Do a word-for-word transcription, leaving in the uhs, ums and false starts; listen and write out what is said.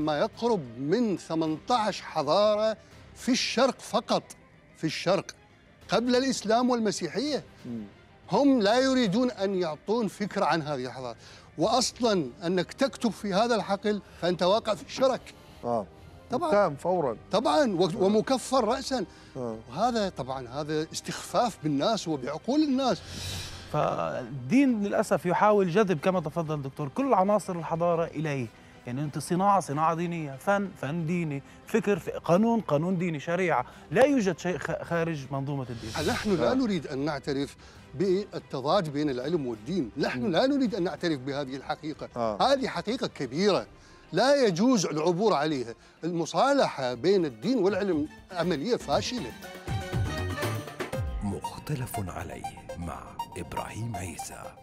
ما يقرب من ثمانية عشر حضارة في الشرق فقط، في الشرق قبل الإسلام والمسيحية. هم لا يريدون أن يعطون فكرة عن هذه الحضارة، وأصلاً أنك تكتب في هذا الحقل فأنت واقع في الشرك. آه. طبعاً فوراً طبعاً ومكفر رأساً. آه. وهذا طبعاً هذا استخفاف بالناس وبعقول الناس. فالدين للأسف يحاول جذب كما تفضل الدكتور كل عناصر الحضارة إليه. يعني أنت صناعة صناعة دينية، فن فن ديني، فكر قانون قانون ديني، شريعة، لا يوجد شيء خارج منظومة الدين. نحن لا نريد أن نعترف بالتضاد بين العلم والدين، نحن لا نريد أن نعترف بهذه الحقيقة. آه. هذه حقيقة كبيرة لا يجوز العبور عليها. المصالحة بين الدين والعلم عملية فاشلة. مختلف عليه مع إبراهيم عيسى.